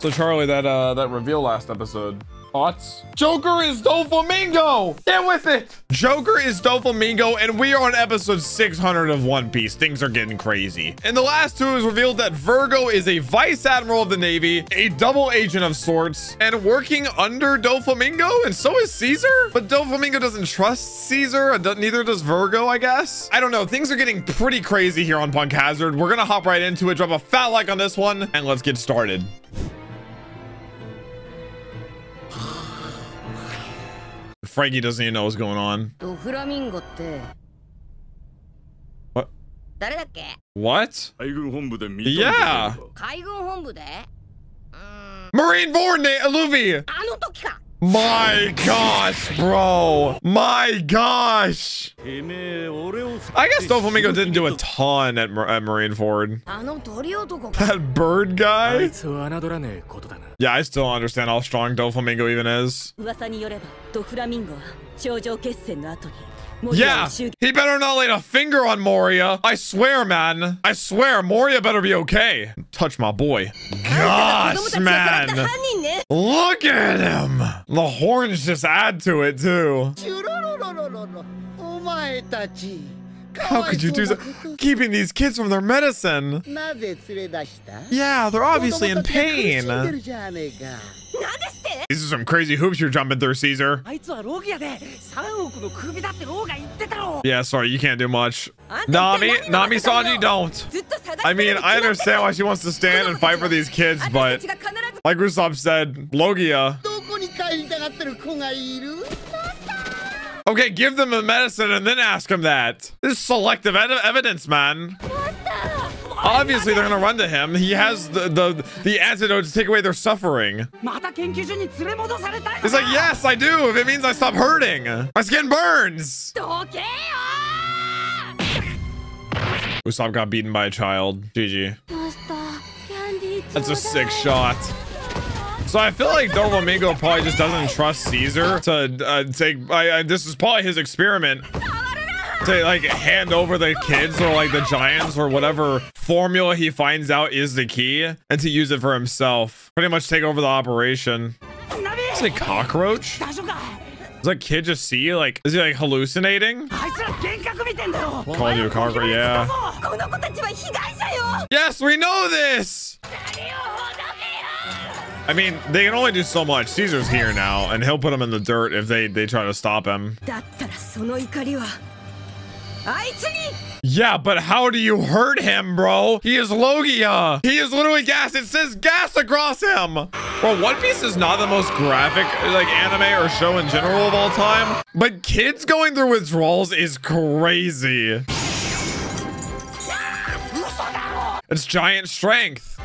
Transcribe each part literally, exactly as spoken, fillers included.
So Charlie, that uh, that reveal last episode. Thoughts? Joker is Doflamingo! Get with it! Joker is Doflamingo, and we are on episode six hundred of One Piece. Things are getting crazy. In the last two, it was revealed that Vergo is a vice admiral of the Navy, a double agent of sorts, and working under Doflamingo, and so is Caesar? But Doflamingo doesn't trust Caesar, and neither does Vergo, I guess? I don't know. Things are getting pretty crazy here on Punk Hazard. We're gonna hop right into it, drop a fat like on this one, and let's get started. Frankie doesn't even know what's going on. What? What? Yeah. Marine Born Luffy. My gosh, bro. My gosh. I guess Doflamingo didn't do a ton at, at Marine Ford. That bird guy? Yeah, I still don't understand how strong Doflamingo even is. Yeah, he better not lay a finger on Moria. I swear, man. I swear, Moria better be okay. Touch my boy. Gosh, man. Look at him. The horns just add to it, too. How could you do so? Keeping these kids from their medicine. Yeah, they're obviously in pain. These are some crazy hoops you're jumping through, Caesar. Yeah, sorry, you can't do much. Nami, Nami, Sanji, don't. I mean, I understand why she wants to stand and fight for these kids, but like Usopp said, Logia. Okay, give them the medicine and then ask them that. This is selective evidence, man. Obviously, they're gonna run to him. He has the the, the antidote to take away their suffering. He's like, yes, I do. If it means I stop hurting. My skin burns. Usopp got beaten by a child. G G. That's a sick shot. So I feel like Doflamingo probably just doesn't trust Caesar to uh, take, I, I, this is probably his experiment to like hand over the kids or like the giants or whatever formula he finds out is the key and to use it for himself. Pretty much take over the operation. Is it a cockroach? Does that kid just see, like, is he like hallucinating? Call you a cockroach, yeah. Yes, we know this! I mean, they can only do so much. Caesar's here now, and he'll put him in the dirt if they, they try to stop him. Yeah, but how do you hurt him, bro? He is Logia. He is literally gas. It says gas across him. Bro, One Piece is not the most graphic, like, anime or show in general of all time. But kids going through withdrawals is crazy. It's giant strength.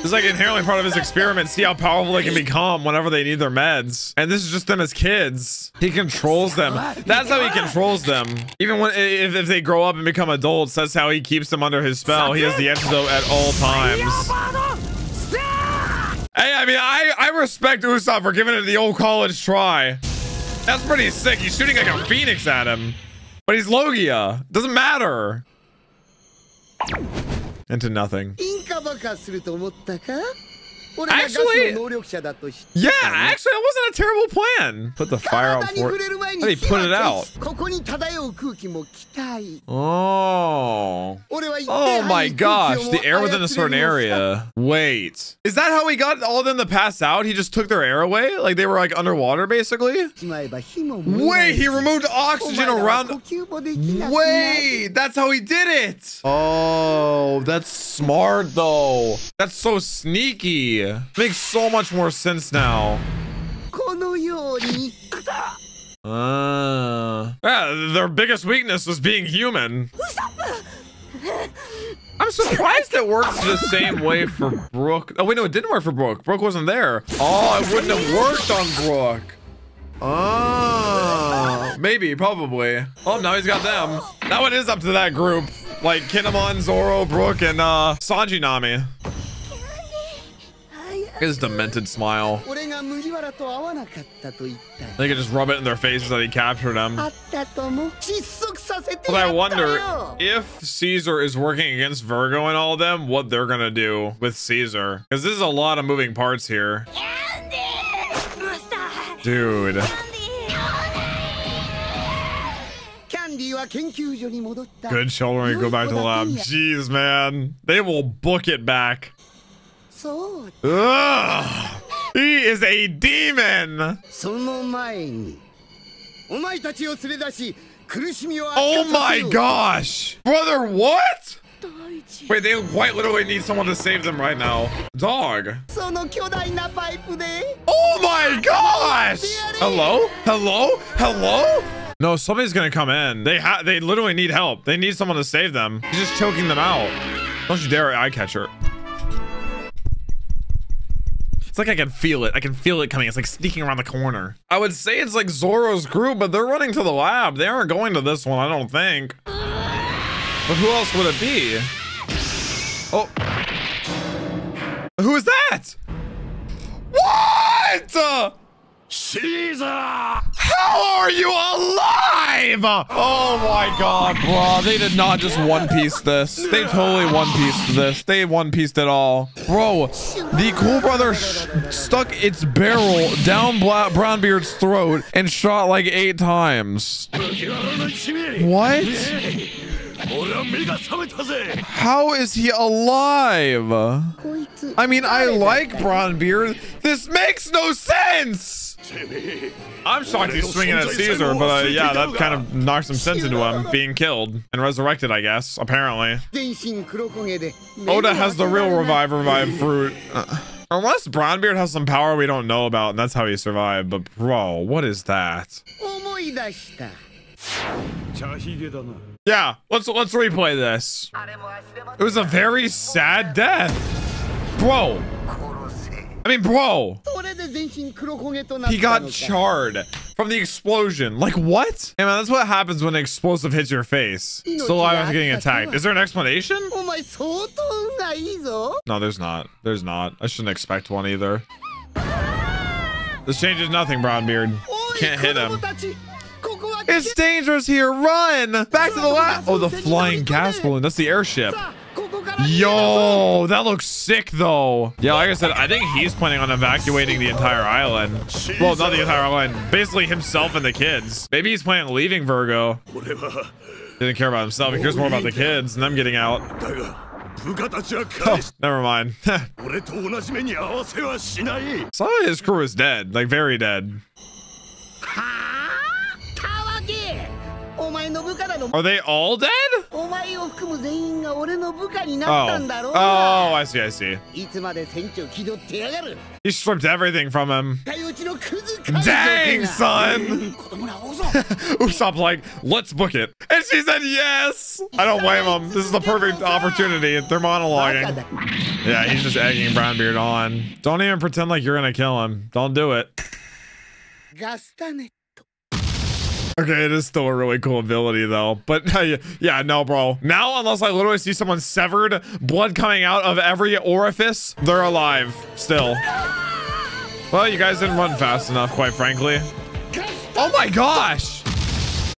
It's like inherently part of his experiment. See how powerful they can become whenever they need their meds. And this is just them as kids. He controls them. That's how he controls them. Even when if, if they grow up and become adults, that's how he keeps them under his spell. He has the antidote at all times. Hey, I mean, I, I respect Usopp for giving it the old college try. That's pretty sick. He's shooting like a phoenix at him. But he's Logia. Doesn't matter. Into nothing. Actually, yeah, actually, that wasn't a terrible plan. Put the fire out for it. Let me put it out. Oh. Oh my gosh, the air within a certain area. Wait. Is that how he got all of them to pass out? He just took their air away? Like they were like underwater, basically? Wait, he removed oxygen around. Wait, that's how he did it. Oh, that's smart though. That's so sneaky. Makes so much more sense now. Uh, yeah, their biggest weakness was being human. I'm surprised it works the same way for Brooke. Oh, wait, no, it didn't work for Brooke. Brooke wasn't there. Oh, it wouldn't have worked on Brooke. Oh, maybe, probably. Oh, now he's got them. Now it is up to that group. Like Kinemon, Zoro, Brooke, and uh, Sanji Nami. His demented smile. I think I just rub it in their faces that he captured them. But I wonder if Caesar is working against Vergo and all of them, what they're gonna do with Caesar. Because this is a lot of moving parts here. Dude. Good children, go back to the lab. Jeez, man. They will book it back. Ugh. He is a demon. Oh my gosh. Brother, what? Wait, they quite literally need someone to save them right now. Dog. Oh my gosh. Hello? Hello? Hello? No, somebody's gonna come in. They ha they literally need help. They need someone to save them. He's just choking them out. Don't you dare eye catch her. It's like I can feel it. I can feel it coming. It's like sneaking around the corner. I would say it's like Zoro's crew, but they're running to the lab. They aren't going to this one, I don't think. But who else would it be? Oh. Who is that? What? Caesar! How are you alive? Oh my god, bro. They did not just One Piece this. They totally One Pieced this. They One Pieced it all. Bro, the Cool Brother sh stuck its barrel down Bla Brownbeard's throat and shot like eight times. What? How is he alive? I mean, I like Brownbeard. This makes no sense. I'm shocked he's swinging at Caesar, but uh, yeah, that kind of knocks some sense into him being killed and resurrected, I guess, apparently. Oda has the real revive revive fruit. Uh, unless Brownbeard has some power we don't know about, and that's how he survived. But bro, what is that? Yeah, let's let's replay this. It was a very sad death. Bro. I mean, bro. He got charred from the explosion. Like, what? Hey, man, that's what happens when an explosive hits your face. Still alive after getting attacked. Is there an explanation? No, there's not. There's not. I shouldn't expect one either. This changes nothing, Brownbeard. Can't hit him. It's dangerous here. Run back to the lab. Oh, the flying gas balloon. That's the airship. Yo, that looks sick though. Yeah, like I said, I think he's planning on evacuating the entire island. Well, not the entire island. Basically himself and the kids. Maybe he's planning on leaving Vergo. Didn't care about himself. He cares more about the kids and them getting out. Oh, never mind. Some of his crew is dead. Like, very dead. Are they all dead? Oh. Oh, I see, I see. He stripped everything from him. Dang, son. Usopp like, let's book it. And she said yes. I don't blame him. This is the perfect opportunity. They're monologuing. Yeah, he's just egging Brownbeard on. Don't even pretend like you're going to kill him. Don't do it. Okay, it is still a really cool ability though. But uh, yeah, no, bro. Now, unless I literally see someone severed, blood coming out of every orifice, they're alive still. Well, you guys didn't run fast enough, quite frankly. Oh my gosh.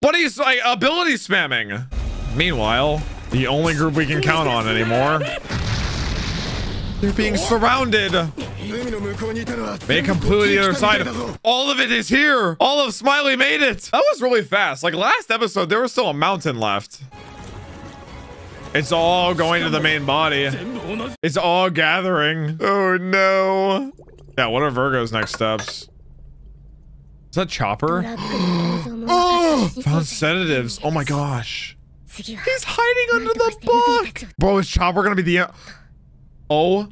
What is like ability spamming? Meanwhile, the only group we can count on anymore. They're being surrounded. They completely the other side. All of it is here. All of Smiley made it. That was really fast. Like last episode, there was still a mountain left. It's all going to the main body. It's all gathering. Oh no. Yeah, what are Virgo's next steps? Is that Chopper? Oh, found sedatives. Oh my gosh. He's hiding under the book. Bro, is Chopper gonna be the... Oh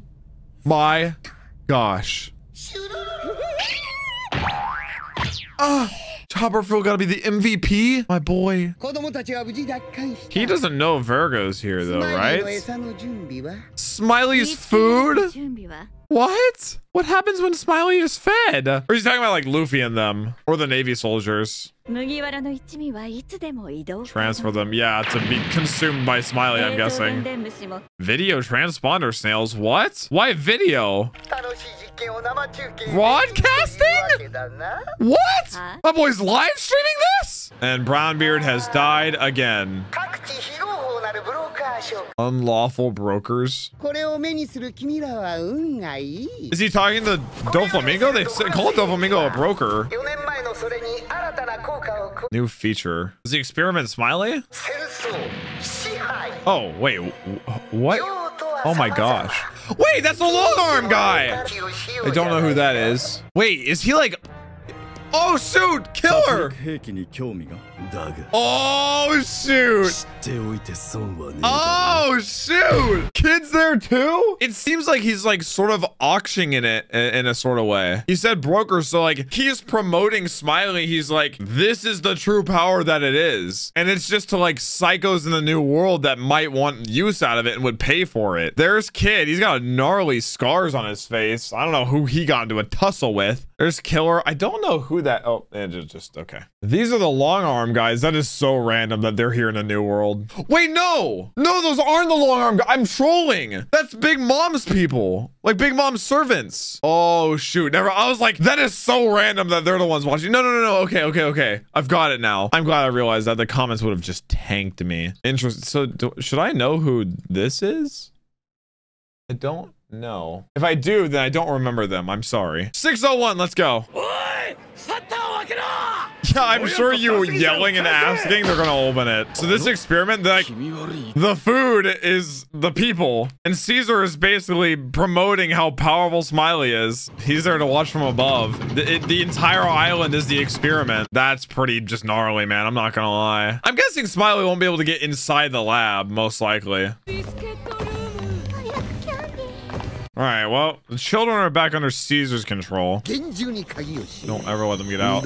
my gosh. Ah, Chopperfield gotta be the M V P, my boy. He doesn't know Virgo's here though, right? Smiley's food? What? What happens when Smiley is fed? Or he's talking about like Luffy and them, or the Navy soldiers. Transfer them, yeah, to be consumed by Smiley, I'm guessing. Video transponder snails, what? Why video? Broadcasting? What? My boy's live streaming this? And Brownbeard has died again. Unlawful brokers. Is he talking to Doflamingo? They call Doflamingo a broker. New feature. Is the experiment Smiley? Oh, wait. What? Oh my gosh. Wait, that's the long arm guy. I don't know who that is. Wait, is he like... Oh, shoot! Kill her! Oh, shoot! Oh, shoot! Kids there, too? It seems like he's, like, sort of auctioning in it in a sort of way. He said broker, so, like, he's promoting Smiley. He's like, this is the true power that it is. And it's just to, like, psychos in the new world that might want use out of it and would pay for it. There's Kid. He's got gnarly scars on his face. I don't know who he got into a tussle with. There's Killer. I don't know who that... Oh, and just, just... Okay. These are the long arm guys. That is so random that they're here in a new world. Wait, no! No, those aren't the long arm guys. I'm trolling. That's Big Mom's people. Like, Big Mom's servants. Oh, shoot. Never... I was like, that is so random that they're the ones watching. No, no, no, no. Okay, okay, okay. I've got it now. I'm glad I realized that. The comments would have just tanked me. Interesting. So, do, should I know who this is? I don't... No. If I do, then I don't remember them. I'm sorry. six oh one, let's go. Yeah, I'm sure you yelling and asking, they're gonna open it. So this experiment, like, the food is the people. And Caesar is basically promoting how powerful Smiley is. He's there to watch from above. The, it, the entire island is the experiment. That's pretty just gnarly, man. I'm not gonna lie. I'm guessing Smiley won't be able to get inside the lab, most likely. All right, well, the children are back under Caesar's control. Don't ever let them get out.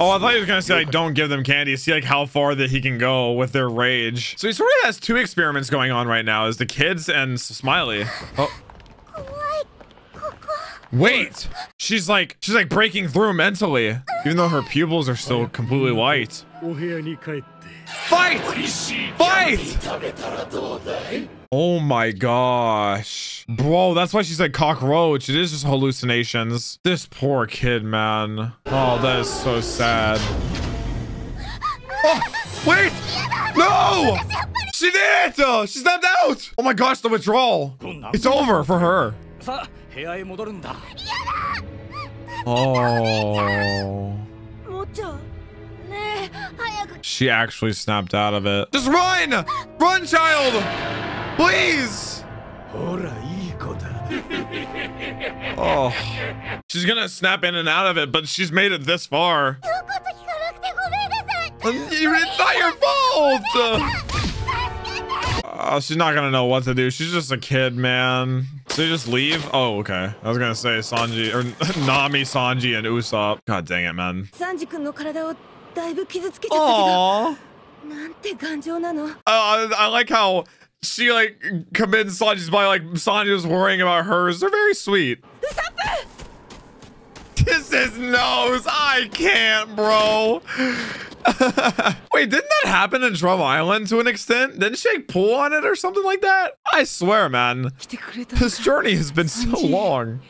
Oh, I thought he was gonna say, like, don't give them candy. See, like, how far that he can go with their rage. So he sort of has two experiments going on right now, is the kids and Smiley. Oh. Wait, she's like, she's like breaking through mentally, even though her pupils are still completely white. Fight! Fight! Oh my gosh. Bro, that's why she's like cockroach. It is just hallucinations. This poor kid, man. Oh, that is so sad. Oh, wait! No! She did it! Uh, she snapped out! Oh my gosh, the withdrawal. It's over for her. Oh. She actually snapped out of it. Just run! Run, child! Please! Oh. She's gonna snap in and out of it, but she's made it this far. It's not your fault! Uh, she's not gonna know what to do. She's just a kid, man. So you just leave? Oh, okay. I was gonna say Sanji, or Nami, Sanji, and Usopp. God dang it, man. Aww. Oh, I, I like how she like commends Sanji's body, like Sanji was worrying about hers. They're very sweet. Kiss his nose. I can't, bro. Wait, didn't that happen in Drum Island to an extent? Didn't she like pull on it or something like that? I swear, man. This journey has been so long.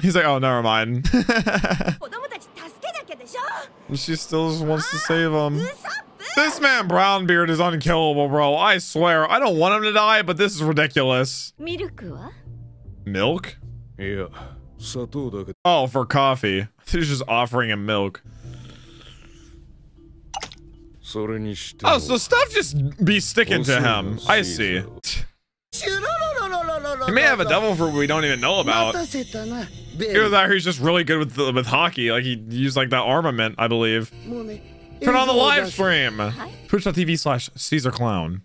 He's like, oh, never mind. She still just wants to save him. This man Brownbeard is unkillable, bro. I swear. I don't want him to die, but this is ridiculous. Milk? Yeah. Oh, for coffee. He's just offering him milk. Oh, so stuff just be sticking to him. I see. He may have a devil fruit we don't even know about. Either that, or he's just really good with the, with hockey. Like he used like that armament, I believe. Turn on the live stream. Twitch dot T V slash Caesar Clown.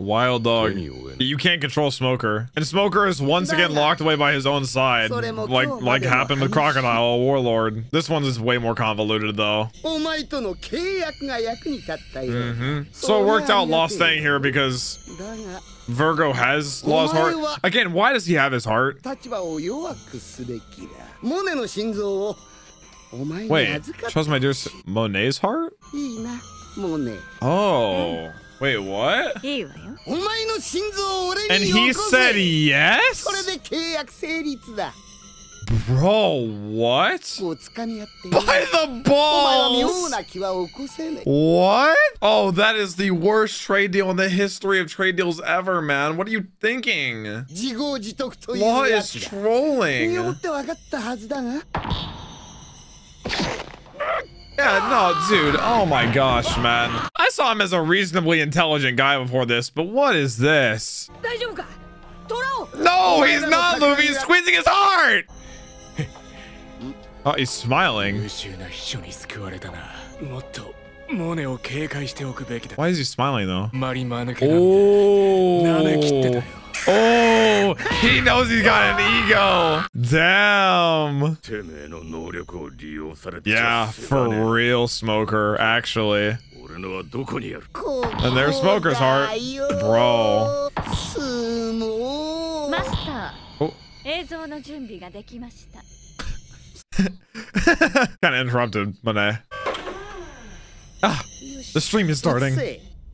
Wild dog. You can't control Smoker. And Smoker is once again locked away by his own side, like like happened with Crocodile or Warlord. This one's is way more convoluted though. Mm-hmm. So it worked out Law staying here because Vergo has Law's heart. Again, why does he have his heart? Wait, trust my dear Monet's heart? Oh. Wait, what? And he said yes? Bro, what? By the balls! What? Oh, that is the worst trade deal in the history of trade deals ever, man. What are you thinking? Law is trolling. Yeah, no, dude. Oh my gosh, man. I saw him as a reasonably intelligent guy before this, but what is this? No, he's not, Luffy. He's squeezing his heart. Oh, he's smiling. Why is he smiling though? Oh. Oh, he knows he's got an ego. Damn. Yeah, for real, Smoker, actually. And there's Smoker's heart. Bro. Oh. Kind of interrupted, Monet. Ah, the stream is starting.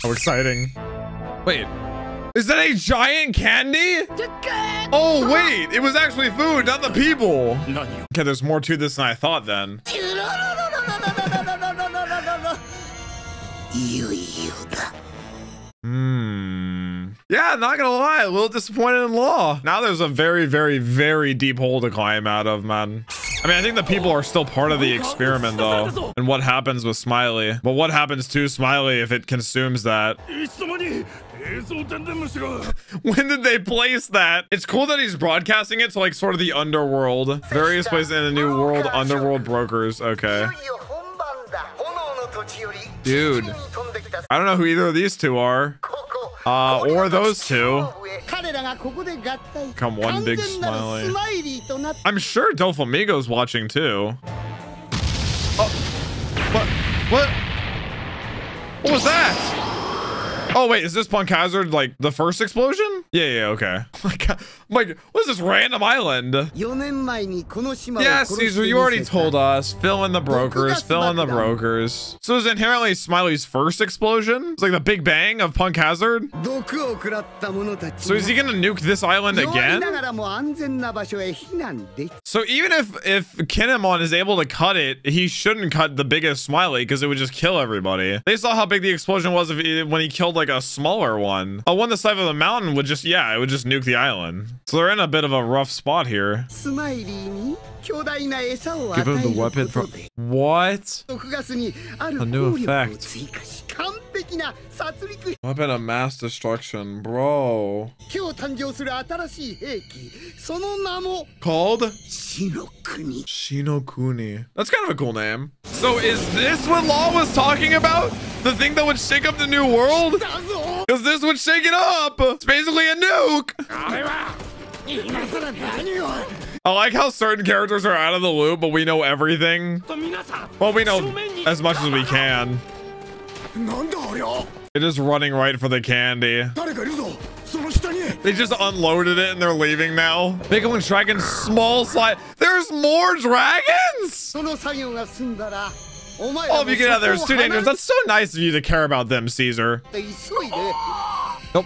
How exciting. Wait. Is that a giant candy? Oh, wait, it was actually food, not the people. Okay, there's more to this than I thought then. Hmm. Yeah, not gonna lie, a little disappointed in Law. Now there's a very, very, very deep hole to climb out of, man. I mean, I think the people are still part of the experiment, though, and what happens with Smiley. But what happens to Smiley if it consumes that? When did they place that? It's cool that he's broadcasting it to, like, sort of the underworld. Various places in the new world, underworld brokers. Okay. Dude. I don't know who either of these two are. Uh, or those two. Come one big Smiley. I'm sure Doflamingo's watching too. Oh, what? What? What was that? Oh wait, is this Punk Hazard like the first explosion? Yeah, yeah, okay. Like, like, what is this random island? Yeah, Caesar, you already told us. Fill in the brokers, fill in the brokers. So is inherently Smiley's first explosion? It's like the Big Bang of Punk Hazard? So is he gonna nuke this island again? So even if, if Kinemon is able to cut it, he shouldn't cut the biggest Smiley because it would just kill everybody. They saw how big the explosion was if he, when he killed like a smaller one. A one the size of the mountain would just, yeah, it would just nuke the island. So they're in a bit of a rough spot here. Give him the weapon from... What? A new effect. Weapon of mass destruction, bro. Called? Shinokuni. Shinokuni. That's kind of a cool name. So is this what Law was talking about? The thing that would shake up the new world? Because this would shake it up. It's basically a nuke. I like how certain characters are out of the loop, but we know everything. Well, we know as much as we can. It is running right for the candy. They just unloaded it and they're leaving now. Pickling dragon, small slide. There's more dragons? Oh, if you get out there, it's too dangerous. That's so nice of you to care about them, Caesar. Nope.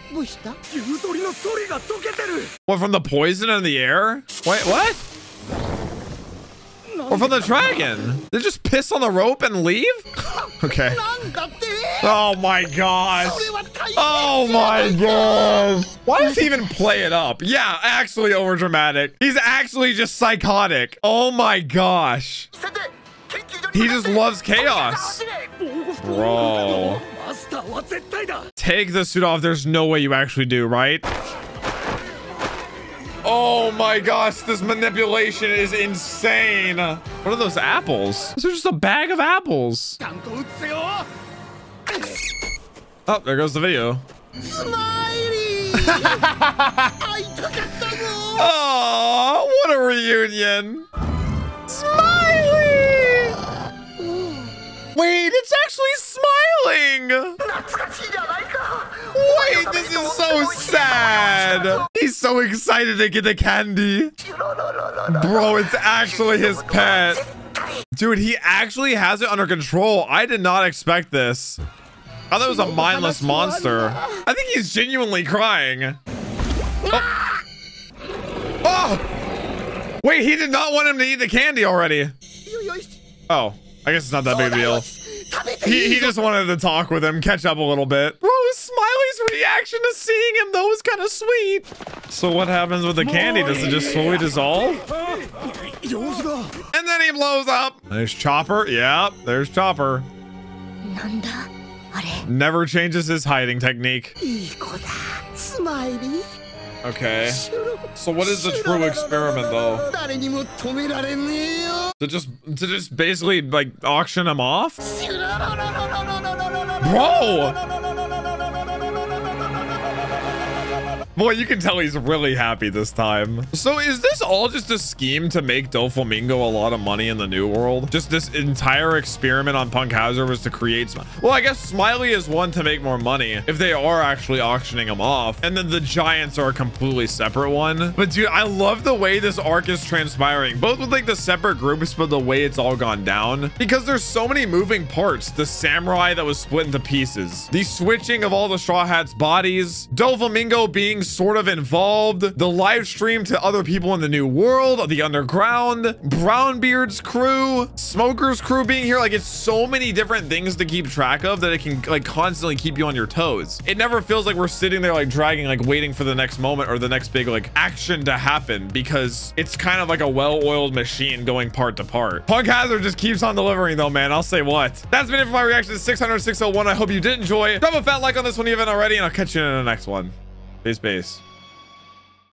What, from the poison in the air? Wait, what? Or from the dragon? They just piss on the rope and leave? Okay. Oh my gosh. Oh my gosh. Why does he even play it up? Yeah, actually overdramatic. He's actually just psychotic. Oh my gosh. He just loves chaos. Bro. Take the suit off. There's no way you actually do, right? Oh my gosh, this manipulation is insane. What are those apples? Those are just a bag of apples. Oh, there goes the video. Smiley! I took a double! Aww, what a reunion! Smiley! Wait, it's actually smiling! Wait, this is so sad! He's so excited to get the candy! Bro, it's actually his pet! Dude, he actually has it under control. I did not expect this. I thought it was a mindless monster. I think he's genuinely crying. Oh. Oh! Wait, he did not want him to eat the candy already. Oh, I guess it's not that big a deal. He, he just wanted to talk with him, catch up a little bit. Bro, Smiley's reaction to seeing him, though, was kind of sweet. So what happens with the candy? Does it just slowly dissolve? And then he blows up. There's Chopper. Yeah, there's Chopper. Never changes his hiding technique. Okay. So what is the true experiment, though? To just to just basically like auction him off? Bro! Boy, you can tell he's really happy this time. So is this all just a scheme to make Doflamingo a lot of money in the new world? Just this entire experiment on Punk Hazard was to create Smiley. Well, I guess Smiley is one to make more money if they are actually auctioning him off. And then the Giants are a completely separate one. But dude, I love the way this arc is transpiring, both with like the separate groups, but the way it's all gone down, because there's so many moving parts. The samurai that was split into pieces, the switching of all the Straw Hats' bodies, Doflamingo being sort of involved, the live stream to other people in the new world, the underground, Brownbeard's crew, Smoker's crew being here. Like, it's so many different things to keep track of that it can like constantly keep you on your toes. It never feels like we're sitting there like dragging, like waiting for the next moment or the next big like action to happen, because it's kind of like a well-oiled machine going part to part. Punk Hazard just keeps on delivering, though, man. I'll say what. That's been it for my reaction to six hundred, six oh one. I hope you did enjoy. Drop a fat like on this one if you haven't already, and I'll catch you in the next one. Peace, peace.